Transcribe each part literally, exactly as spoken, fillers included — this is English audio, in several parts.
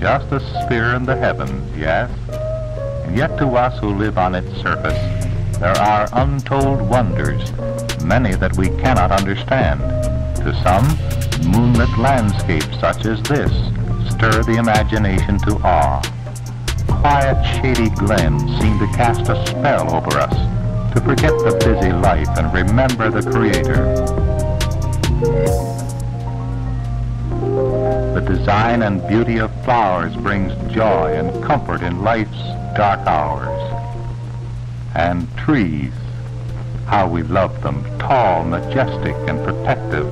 just a sphere in the heavens, yes, and yet to us who live on its surface, there are untold wonders, many that we cannot understand. To some, moonlit landscapes such as this stir the imagination to awe. Quiet, shady glens seem to cast a spell over us, to forget the busy life and remember the Creator. The design and beauty of flowers brings joy and comfort in life's dark hours. And trees, how we love them, tall, majestic, and protective,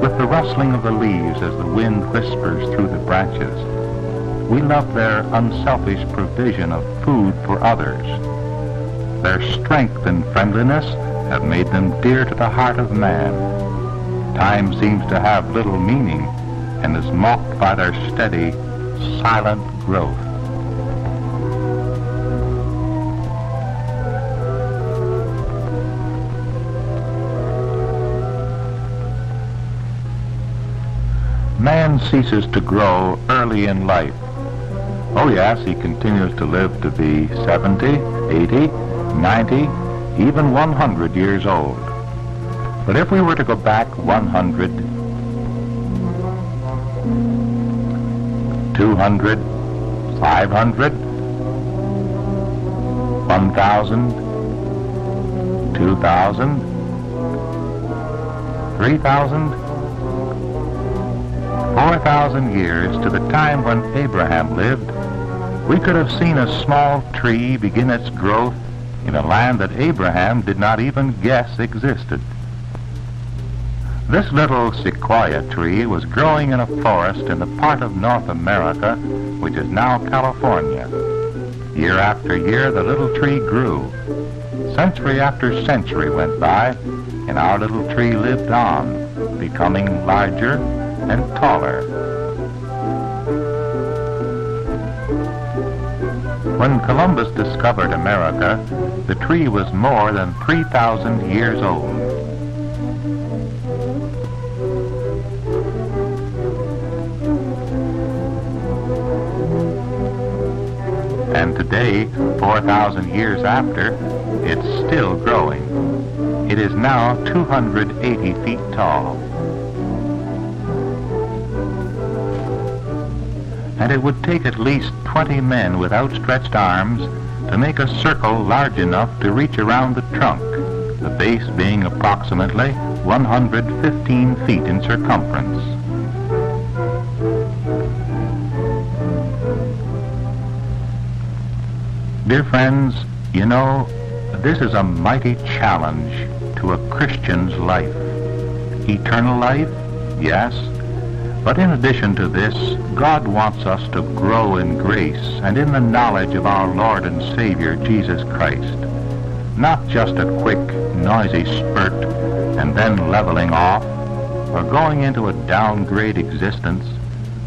with the rustling of the leaves as the wind whispers through the branches. We love their unselfish provision of food for others. Their strength and friendliness have made them dear to the heart of man. Time seems to have little meaning, and is mocked by their steady, silent growth. Man ceases to grow early in life. Oh yes, he continues to live to be seventy, eighty, ninety, even one hundred years old. But if we were to go back one hundred, two hundred, five hundred, one thousand, two thousand, three thousand, four thousand years to the time when Abraham lived, we could have seen a small tree begin its growth in a land that Abraham did not even guess existed. This little sequoia tree was growing in a forest in the part of North America which is now California. Year after year, the little tree grew. Century after century went by, and our little tree lived on, becoming larger and taller. When Columbus discovered America, the tree was more than three thousand years old. And today, four thousand years after, it's still growing. It is now two hundred eighty feet tall. And it would take at least twenty men with outstretched arms to make a circle large enough to reach around the trunk, the base being approximately one hundred fifteen feet in circumference. Dear friends, you know, this is a mighty challenge to a Christian's life. Eternal life, yes, but in addition to this, God wants us to grow in grace and in the knowledge of our Lord and Savior, Jesus Christ. Not just a quick, noisy spurt and then leveling off or going into a downgrade existence,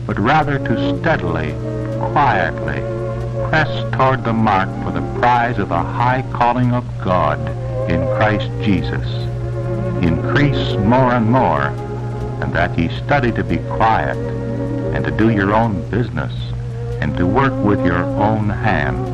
but rather to steadily, quietly, press toward the mark for the prize of the high calling of God in Christ Jesus. Increase more and more, and that ye study to be quiet, and to do your own business, and to work with your own hands.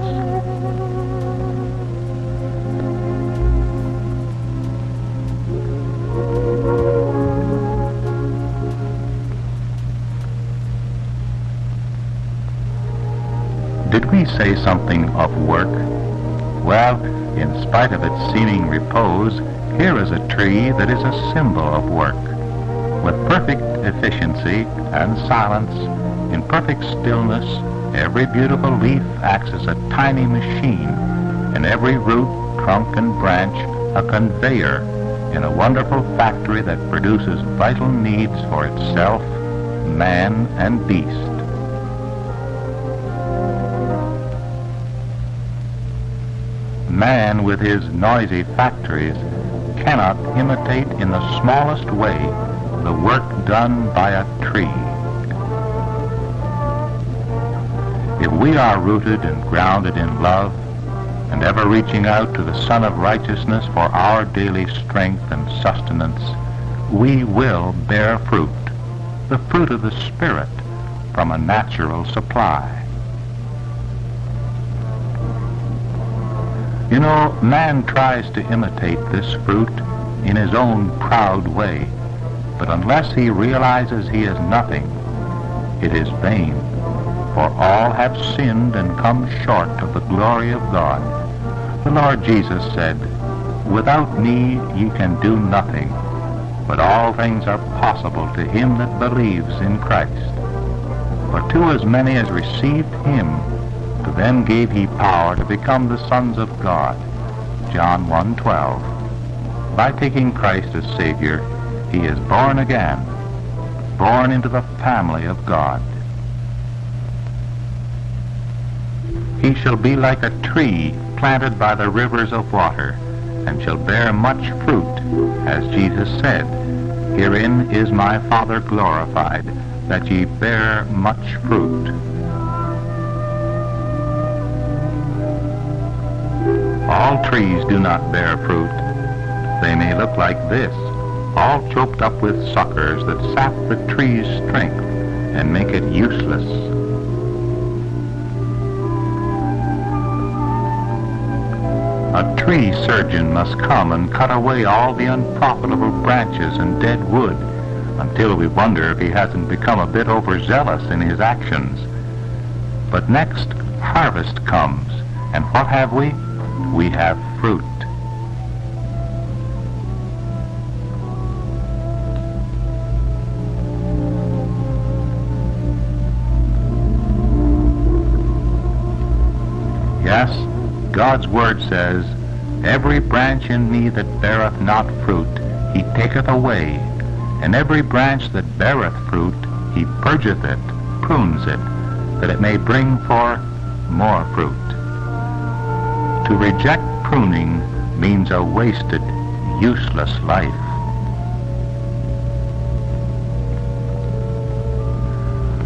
Did we say something of work? Well, in spite of its seeming repose, here is a tree that is a symbol of work. With perfect efficiency and silence, in perfect stillness, every beautiful leaf acts as a tiny machine, and every root, trunk, and branch a conveyor in a wonderful factory that produces vital needs for itself, man, and beast. Man, with his noisy factories, cannot imitate in the smallest way the work done by a tree. If we are rooted and grounded in love, and ever reaching out to the Sun of Righteousness for our daily strength and sustenance, we will bear fruit, the fruit of the Spirit, from a natural supply. You know, man tries to imitate this fruit in his own proud way, but unless he realizes he is nothing, it is vain, for all have sinned and come short of the glory of God. The Lord Jesus said, "Without me you can do nothing, but all things are possible to him that believes in Christ. For to as many as received him, to them gave he power to become the sons of God." John one twelve. By taking Christ as Savior, he is born again, born into the family of God. He shall be like a tree planted by the rivers of water, and shall bear much fruit, as Jesus said, "Herein is my Father glorified, that ye bear much fruit." All trees do not bear fruit. They may look like this, all choked up with suckers that sap the tree's strength and make it useless. A tree surgeon must come and cut away all the unprofitable branches and dead wood until we wonder if he hasn't become a bit overzealous in his actions. But next, harvest comes, and what have we? We have fruit. Yes, God's word says, "Every branch in me that beareth not fruit, he taketh away, and every branch that beareth fruit, he purgeth it," prunes it, "that it may bring forth more fruit." To reject pruning means a wasted, useless life.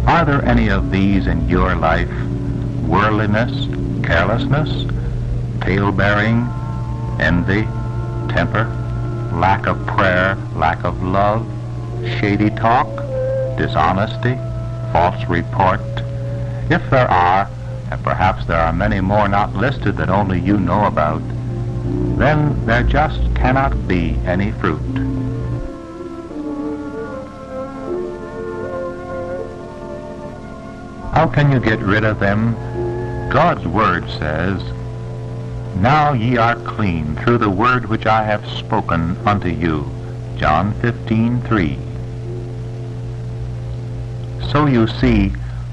Are there any of these in your life? Worldliness, carelessness, tale-bearing, envy, temper, lack of prayer, lack of love, shady talk, dishonesty, false report? If there are, and perhaps there are many more not listed that only you know about, then there just cannot be any fruit. How can you get rid of them? God's word says, "Now ye are clean through the word which I have spoken unto you." John fifteen three. So you see,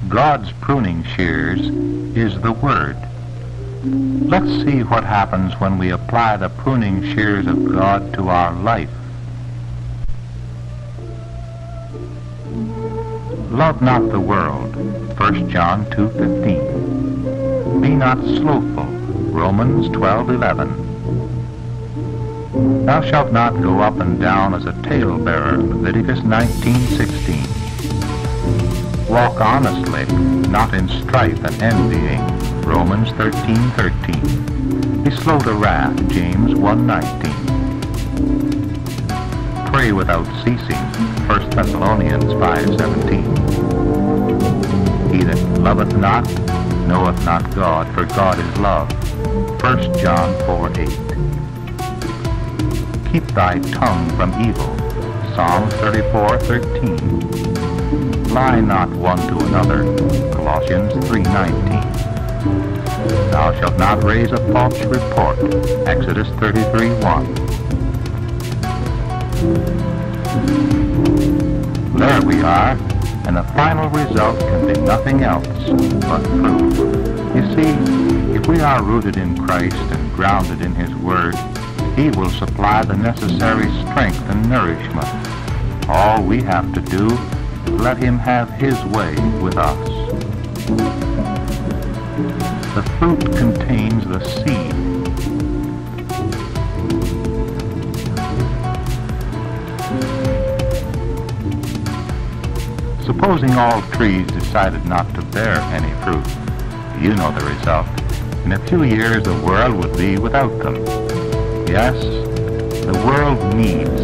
God's pruning shears is the word. Let's see what happens when we apply the pruning shears of God to our life. Love not the world, First John two fifteen. Be not slothful, Romans twelve eleven. Thou shalt not go up and down as a talebearer, Leviticus nineteen sixteen. Walk honestly, not in strife and envying, Romans thirteen thirteen. Be slow to wrath, James one nineteen. Pray without ceasing, First Thessalonians five seventeen. He that loveth not, knoweth not God, for God is love, First John four eight. Keep thy tongue from evil, Psalm thirty-four thirteen. Lie not one to another, Colossians three nineteen. Thou shalt not raise a false report, Exodus thirty-three one. There we are, and the final result can be nothing else but fruit. You see, if we are rooted in Christ and grounded in His Word, He will supply the necessary strength and nourishment. All we have to do, let Him have His way with us. The fruit contains the seed. Supposing all trees decided not to bear any fruit, you know the result. In a few years, the world would be without them. Yes, the world needs,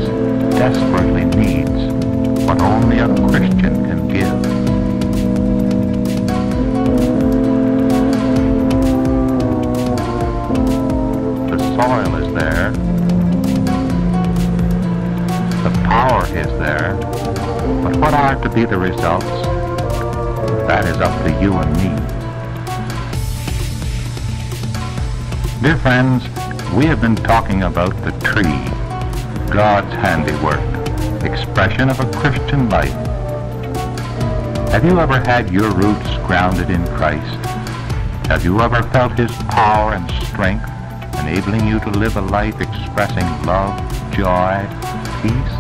desperately needs, what only a Christian can give. see the results, that is up to you and me. Dear friends, we have been talking about the tree, God's handiwork, expression of a Christian life. Have you ever had your roots grounded in Christ? Have you ever felt His power and strength, enabling you to live a life expressing love, joy, peace?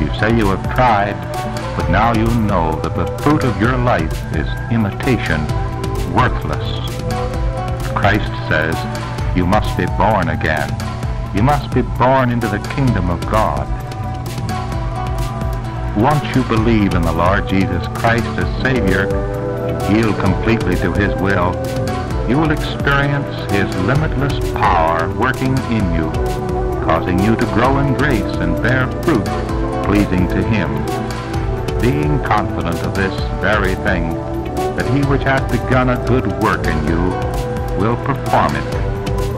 You say you have tried, but now you know that the fruit of your life is imitation, worthless. Christ says, you must be born again. You must be born into the kingdom of God. Once you believe in the Lord Jesus Christ as Savior, yield completely to His will, you will experience His limitless power working in you, causing you to grow in grace and bear fruit pleasing to Him, being confident of this very thing, that He which hath begun a good work in you will perform it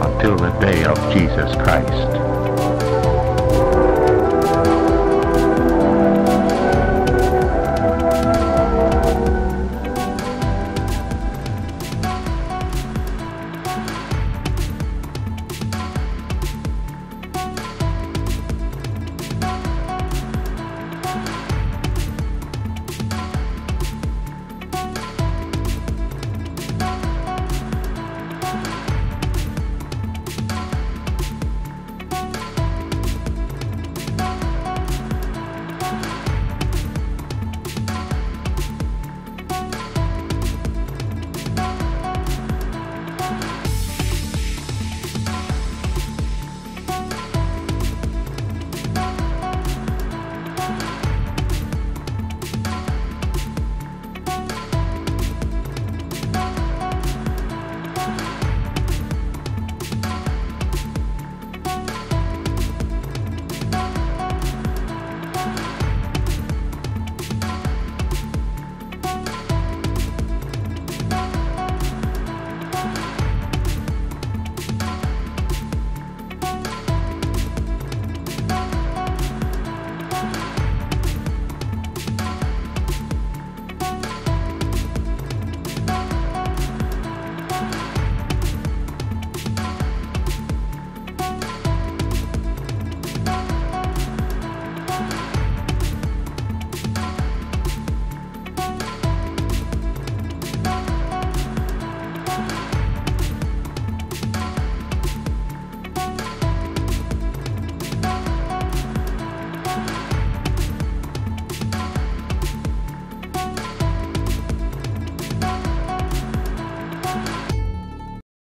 until the day of Jesus Christ.